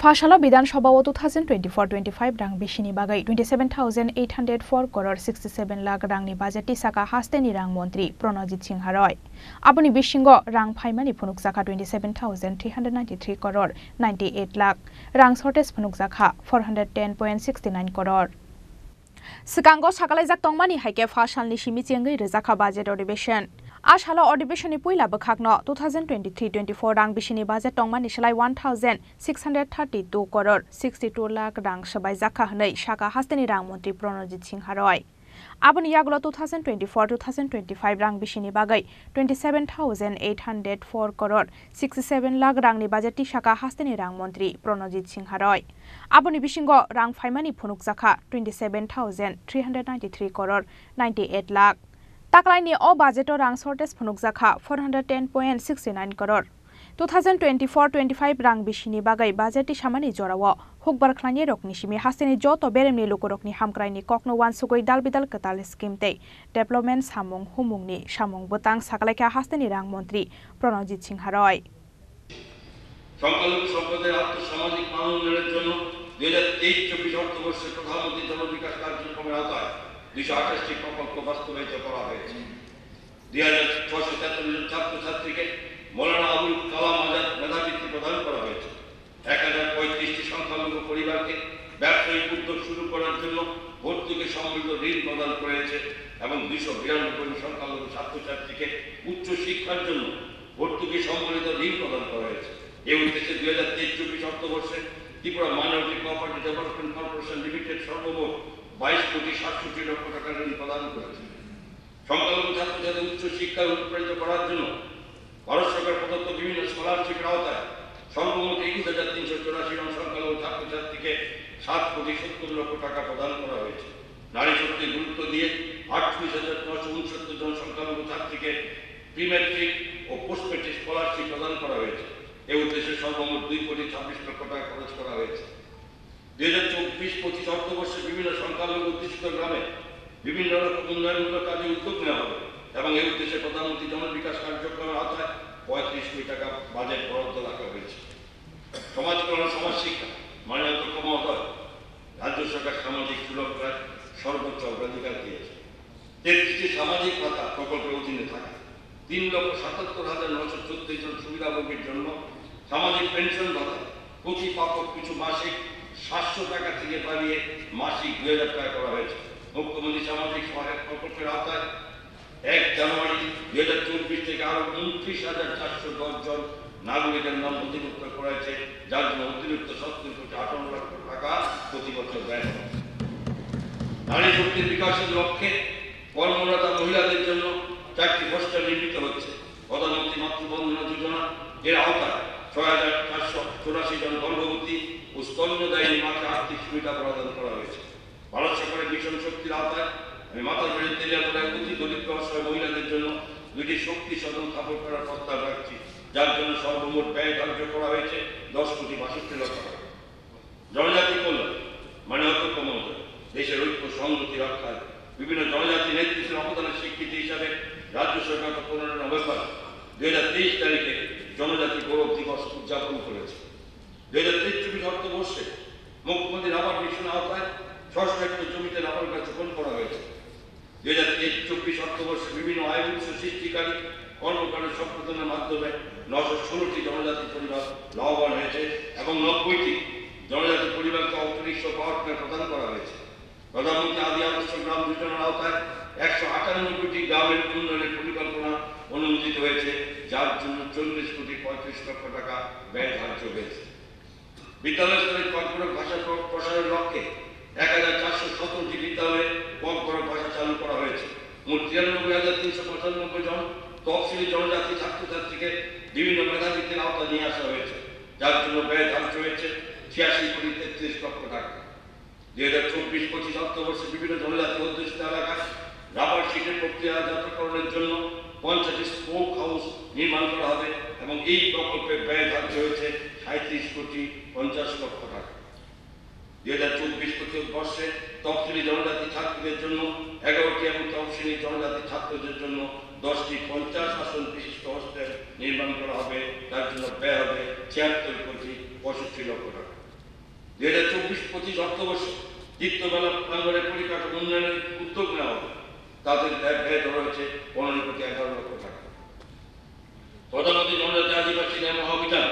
Fashala Bidhan Sabhao 2024-25 rang bishini bagai 27,804 crore 67 lakh rang ni budget saka hasteni rang montri Pranajit Singha Roy. Apuni bishingo rang phaimani phunuk saka 27,393 crore 98 lakh rang shortage phunuk saka 410.69 crore. Sikango sakalajak tongmani haike fashalni simi chengai rezaka budget odibeshan. Ash halo odibeshani puila bakhakno 2023-24 rang bishini budget tongmani shalai 1,632 crore 62 lakh rang shabai zakha hanai shaka hasteni rang montri Pranajit Singha Roy. Abuni yaglo 2024-2025 rang bishini bagai 27,804 crore 67 lakh rang ni budget ti shaka hasteni rang montri Pranajit Singha Roy. Abuni bishingo rang phaimani phunuk zakha 27,393 crore 98 lakh Taklaini O budget or rang shortage phunuk zakha 410.69 crore. 2024-25 rang bishini bagai budget shamani jorawo. Hukbar khlani rokni shimi hasteni joto beremni lokorokni hamkraini kokno wansugoi dalbidal katal scheme te development samung humungni samung botang saklaika hasteni rang montri Pranajit Singha Roy. সংকল্প সম্পদের আর্থসামাজিক মান উন্নয়নের জন্য 2023-24 অর্থবর্ষে প্রধানমন্ত্রী জনবিকাশ কার্যক্রমের আওতায় 228টি প্রকল্প বাস্তবায়িত করা হয়েছে। ২,৬৪৩ জন ছাত্রছাত্রীকে মৌলানা আবুল কালাম আজাদ মেধাবৃত্তি প্রদান করা হয়েছে। ১,০৩৫টি সংখ্যালঘু পরিবারকে ব্যবসায়িক উদ্যোগ শুরু করার জন্য ভর্তুকি সমৃদ্ধ ঋণ প্রদান করেছে এবং ২৯২টি সংখ্যালঘু ছাত্রছাত্রীকে উচ্চ শিক্ষার জন্য ভর্তুকি সম্বলিত ঋণ প্রদান করা হয়েছে। এই উদ্দেশ্যে ২০২৩-২৪ অর্থবর্ষে Tripura minority property development corporation limited সর্বমোট ২২,৬৭ লক্ষ টাকা ঋণ প্রদান করেছে। সংখ্যালঘু ছাত্রছাত্রীদের উচ্চ শিক্ষায় উৎসাহিত করার জন্য ভারত সরকার প্রদত্ত বিভিন্ন স্কলারশিপের আওতায় সর্বমোট ২১,৩৮৪ জন সংখ্যালঘু ছাত্রছাত্রীকে ৭,৭০ লক্ষ টাকা প্রদান করা হয়েছে। নারী শক্তির গুরুত্ব দিয়ে ৩৮,৯৬৯ জন সংখ্যালঘু ছাত্রীকে প্রিমেট্রিক ও পোস্ট মেট্রিক স্কলারশিপ প্রদান করা হয়েছে। এই উদ্দেশ্যে সর্বমোট ২,২৬ লক্ষ টাকা খরচ করা হয়েছে। ২০২৪-২৫ অর্থবর্ষে বিভিন্ন সংখ্যালঘু অধ্যুষিত গ্রামে বিভিন্ন রকম উন্নয়নমূলক কাজে উদ্যোগ নেওয়া হবে এবং এই উদ্দেশ্যে প্রধানমন্ত্রী জনবিকাশ কার্যক্রমের আওতায় ৩৫ কোটি টাকা বাজেট বরাদ্দ রাখা হয়েছে। সমাজ কল্যাণ সমাজ শিক্ষা মাননীয় অধ্যক্ষ মহোদয় রাজ্য সরকার সামাজিক সুরক্ষার সর্বোচ্চ অগ্রাধিকার দিয়েছে। ৩৩টি সামাজিক ভাতা প্রকল্পের অধীনে থাকে ৩,৭৭,৯৩৪ জন সুবিধাভোগীর জন্য সামাজিক পেনশন ভাতা প্রতি পাঠক কিছু মাসিক ৭০০ টাকা থেকে বাড়িয়ে মাসিক ২,০০০ টাকা করা হয়েছে। মুখ্যমন্ত্রী সামাজিক সহায়তা প্রকল্পের আওতায় ১ জানুয়ারি ২০২৪ থেকে আরো ২৯,৪১০ জন নাগরিকের নাম অধিভুক্ত করেছে, যার জন্য অতিরিক্ত ৭০,৫৮ লক্ষ টাকা প্রতি বছর ব্যয় হয়। নারী শক্তির বিকাশের লক্ষ্যে কর্মরতা মহিলাদের জন্য ৪টি হোস্টেল নির্মিত হচ্ছে। প্রধানমন্ত্রী মাতৃবন্দনা যোজনা এর আওতায় ৬,৪৮৪ জন গর্ভবতী ও স্তন্যদায়ী মাকে আর্থিক সুবিধা প্রদান করা হয়েছে। ভারত সরকারের মিশন শক্তির আওতায় অতি দরিদ্র অসহায় মহিলাদের জন্য ২টি শক্তি সদন স্থাপন করার প্রস্তাব রাখছি, যার জন্য সর্বমোট ব্যয় ধার্য করা হয়েছে ১০,৬২ লক্ষ টাকা। জনজাতি কল্যাণ মানে অত্যন্ত মন্ত্রক দেশের ঐক্য সংহতি রক্ষায় বিভিন্ন জনজাতি নেতৃত্বের অবদানের স্বীকৃতি হিসাবে রাজ্য সরকার 15 নভেম্বর ২০২৩ তারিখে জনজাতি গৌরব দিবস উদযাপন করেছে। ২০২৩-২৪ অর্থবর্ষে মুখ্যমন্ত্রী রাবার মিশন আওতায় ৬০০ হেক্টর জমিতে রাবার গাছ রোপণ করা হয়েছে। ২০২৩-২৪ অর্থবর্ষে বিভিন্ন আয়বংশ সৃষ্টিকারী কর্মকাণ্ড সম্পাদনের মাধ্যমে ৯১৬টি জনজাতি পরিবার লাভবান হয়েছে এবং ৯০টি জনজাতি পরিবারকে অন্তরিক্ষ পাওয়ার প্রদান করা হয়েছে। প্রধানমন্ত্রী আদি আদর্শ গ্রাম যোজনার আওতায় ১৯৮টি গ্রামের উন্নয়নের পরিকল্পনা অনুমোদিত হয়েছে, যার জন্য ৪০,৩৫ কোটি টাকা ব্যয় ধার্য হয়েছে। বিদ্যালয় স্তরে kokborok ভাষা প্রসারের লক্ষ্যে ১,৪১৭টি বিদ্যালয়ে kokborok ভাষা চালু করা হয়েছে। মোট ৯৩,৩৯৫ জন তফসিলি জনজাতি ছাত্রছাত্রীকে বিভিন্ন মেধাবৃত্তির আওতা নিয়ে আসা হয়েছে, যার জন্য ব্যয় ধার্য হয়েছে ৮৬,৩৩ লক্ষ টাকা। ২০২৪-২৫ অর্থবর্ষে বিভিন্ন জনজাতি অধ্যুষিত এলাকায় রাবার শিটের প্রক্রিয়াজাতকরণের জন্য ৫০টি স্মোক হাউস নির্মাণ করা হবে এবং এই প্রকল্পের ব্যয় ধার্য হয়েছে ৩৭,৫০ লক্ষ টাকা। 2024 বর্ষে তফসিলি জনজাতি ছাত্রদের জন্য 11টি এবং তফসিলি জনজাতি ছাত্রদের জন্য 10টি 50 আসন বিশিষ্ট হোস্টেল নির্মাণ করা হবে। তার জন্য ব্যয় হবে 76 কোটি 65 লক্ষ টাকা। 2024-25 অর্থবর্ষে চিত্তবেলা প্রাঙ্গণের পরিকাঠামো উন্নয়নের উদ্যোগ নেওয়া হবে, তাদের ব্যয় ধরা হয়েছে 15 কোটি 11 লক্ষ টাকা। প্রধানমন্ত্রী জনজাতি আদিবাসী ন্যায় মহাভিযান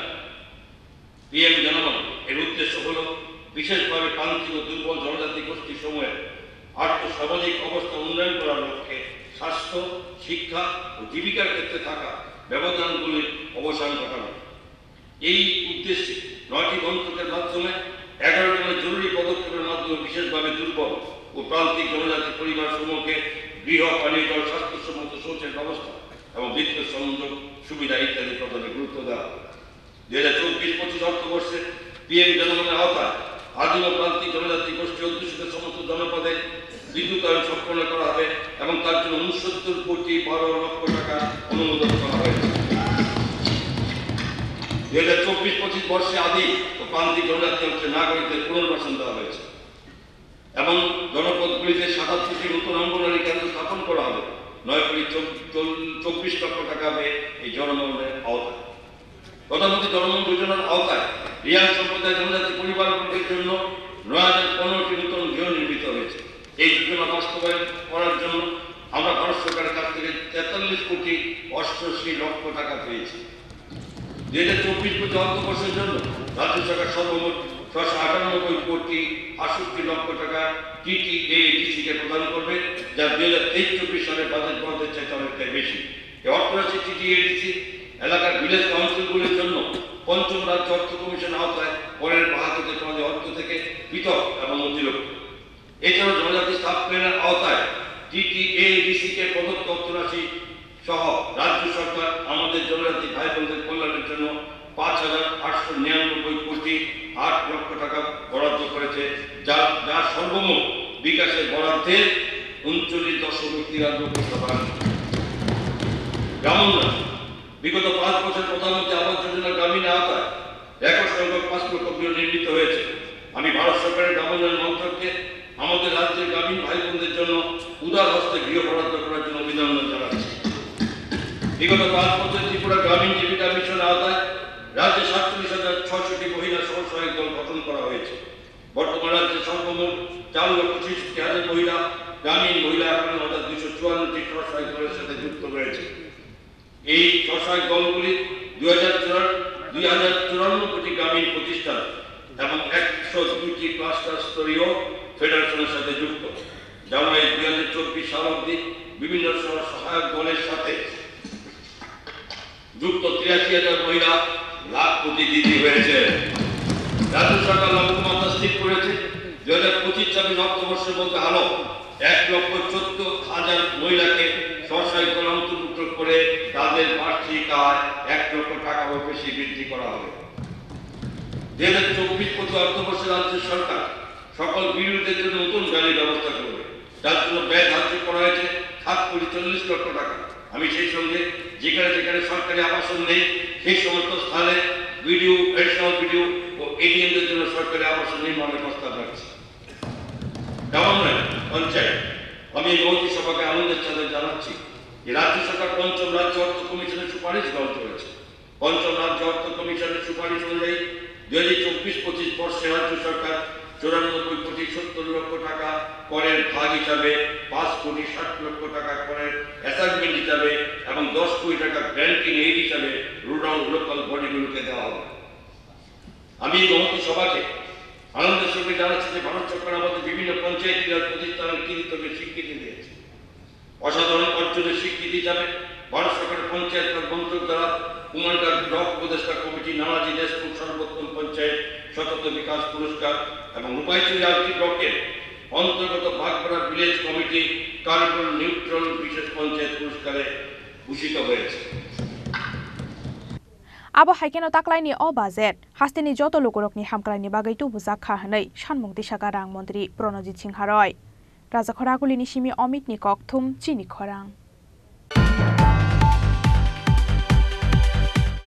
PM জনগণ এর উদ্দেশ্য হল বিশেষভাবে প্রান্তিক ও দুর্বল জনজাতি গোষ্ঠী সমূহের আর্থসামাজিক অবস্থা উন্নয়ন করার লক্ষ্যে স্বাস্থ্য, শিক্ষা ও জীবিকার ক্ষেত্রে থাকা ব্যবধানগুলির অবসান ঘটানো। এই উদ্দেশ্যে 9টি মন্ত্রকের মাধ্যমে 11 ধরনের জরুরি পদক্ষেপের মাধ্যমে বিশেষভাবে দুর্বল ও প্রান্তিক জনজাতি পরিবার সমূহকে গৃহ, পানীয় জল, স্বাস্থ্যসম্মত শৌচের ব্যবস্থা এবং বিদ্যুৎ সংযোগ সুবিধা ইত্যাদি প্রদানে গুরুত্ব দেওয়া। 2024-25 অর্থবর্ষে PM জনগণের আওতায় আদিম ও প্রান্তিক জনজাতি গোষ্ঠী অধ্যুষিত সমস্ত জনপদে বিদ্যুতায়ন সম্পন্ন করা হবে এবং তার জন্য 69 কোটি 12 লক্ষ টাকা অনুমোদন করা হয়েছে। 2024-25 বর্ষে আদি ও প্রান্তিক জনজাতি অঞ্চলের নাগরিকদের পুনর্বাসন দেওয়া হয়েছে এবং জনপদগুলিতে 77টি নতুন অঙ্গনওয়াড়ি কেন্দ্র স্থাপন করা হবে। 9 কোটি 24 লক্ষ টাকা হবে এই জনমূলনের আওতায়। প্রধানমন্ত্রী জনমূল যোজনার আওতায় রিয়াল সম্প্রদায় জনজাতি পরিবারগুলির জন্য 9,015টি নতুন গৃহ নির্মিত হয়েছে। এই যোজনা বাস্তবায়ন করার জন্য আমরা ভারত সরকারের কাছ থেকে 43 কোটি 88 লক্ষ টাকা পেয়েছি। 2024-25 অর্থবর্ষের জন্য রাজ্য সরকার সর্বমোট 698 কোটি 68 লক্ষ টাকা TTADC-কে প্রদান করবে, যা 2023-24 সালের বাজেট বরাদ্দের চাইতে অনেকটাই বেশি। এই অর্থরাশি TTADC এলাকার ভিলেজ কাউন্সিলগুলির জন্য 5ম রাজ্য অর্থ কমিশন আওতায় পরের বাহাতুতে তোমাদের অর্থ থেকে পৃথক এবং অতিরিক্ত। এছাড়াও জনজাতি সাব প্ল্যানের আওতায় TTADC-কে প্রদত্ত অর্থরাশি সহ রাজ্য সরকার আমাদের জনজাতি ভাই বোনদের কল্যাণের জন্য 5,899 কোটি 8 লক্ষ টাকা বরাদ্দ করেছে, যা সর্বমোট বিকাশের বরাদ্দে 39.93%। গ্রামোন্নয়ন বিগত 5 বছর প্রধানমন্ত্রী আবাস যোজনা গ্রামীণ আওতায় রেকর্ড সংখ্যক 5 লক্ষ গৃহ নির্মিত হয়েছে। আমি ভারত সরকারের গ্রামোন্নয়ন মন্ত্রককে আমাদের রাজ্যের গ্রামীণ ভাই বোনদের জন্য উদার হস্তে গৃহ বরাদ্দ করার জন্য অভিনন্দন জানাচ্ছি। বিগত 5 বছর ত্রিপুরা গ্রামীণ জীবিকা মিশন আওতায় রাজ্যে 47,600টি মহিলা স্বসহায়ক দল গঠন করা হয়েছে। বর্তমান রাজ্যে সর্বমোট 4,66,000 মহিলা গ্রামীণ মহিলা 254টি স্বসহায়ক দলের সাথে যুক্ত রয়েছে। এই স্বসহায়ক দলগুলি 2,094টি গ্রামীণ প্রতিষ্ঠান এবং 102টি ক্লাস্টার স্তরীয় ফেডারেশনের সাথে যুক্ত। যেমন এই 2024 সাল অবধি বিভিন্ন স্বসহায়ক দলের সাথে যুক্ত 83,000 মহিলা লাখপতি দিদি হয়েছে। রাজ্য সরকার লক্ষ্যমাত্রা স্থির করেছে 2025-26 অর্থবর্ষের মধ্যে আরো 1,14,000 মহিলাকে স্বসহায়ক দলে অন্তর্ভুক্ত করে তাদের বার্ষিক আয় 1 লক্ষ টাকারও বেশি বৃদ্ধি করা হবে। 2024-25 অর্থবর্ষে রাজ্য সরকার সকল বিরোধীদের জন্য নতুন গাড়ির ব্যবস্থা করবে, যার জন্য ব্যয় ধার্য করা হয়েছে 7 কোটি 40 লক্ষ টাকা। আমি সেই সঙ্গে যেখানে যেখানে সরকারি আবাসন নেই সেই সমস্ত স্থানে ভিডিও, এডিশনাল ভিডিও ও ADM-দের জন্য সরকারি আবাসন নির্মাণের প্রস্তাব রাখছি। পঞ্চায়েত আমি এই মন্ত্রী সভাকে আনন্দের সাথে জানাচ্ছি যে রাজ্য সরকার 5ম রাজ্য অর্থ কমিশনের সুপারিশ গ্রহণ করেছে। 5ম রাজ্য অর্থ কমিশনের সুপারিশ অনুযায়ী 2024-25 বর্ষে রাজ্য সরকার 94 কোটি 70 লক্ষ টাকা করের ভাগ হিসাবে, 5 কোটি 60 লক্ষ টাকা করের অ্যাসাইনমেন্ট হিসাবে এবং 10 কোটি টাকা ব্যাংকিং এইড হিসাবে রুরাল লোকাল বডিগুলোকে দেওয়া হবে। আমি মন্ত্রী সভাকে আনন্দের সঙ্গে জানাচ্ছি যে ভারত সরকার আমাদের বিভিন্ন পঞ্চায়েত রাজ প্রতিষ্ঠানের কৃতিত্বকে স্বীকৃতি দিয়েছে। অসাধারণ অর্জনের স্বীকৃতি হিসাবে ভারত সরকারের পঞ্চায়েত রাজ মন্ত্রক দ্বারা কুমারঘাট ব্লক উপদেষ্টা কমিটি নানাজি দেশমুখ সর্বোত্তম পঞ্চায়েত সতত বিকাশ পুরস্কার এবং রূপাইচুরি ব্লকের অন্তর্গত Bhagpara village committee carbon neutral বিশেষ পঞ্চায়েত পুরস্কারে ভূষিত হয়েছে। আবহাই কেন তাকলাইনি অ বাজেট হাস্তেনি যত লোকরকনি হামকলাইনি বাগৈতু বুজা খাহানৈ সানমুখ দিশাকা রাং মন্ত্রী প্রণজিৎ সিংহা রয় রাজাখরাগুলিনি সিমি অমিত নিকক থুম চিনি খরাং।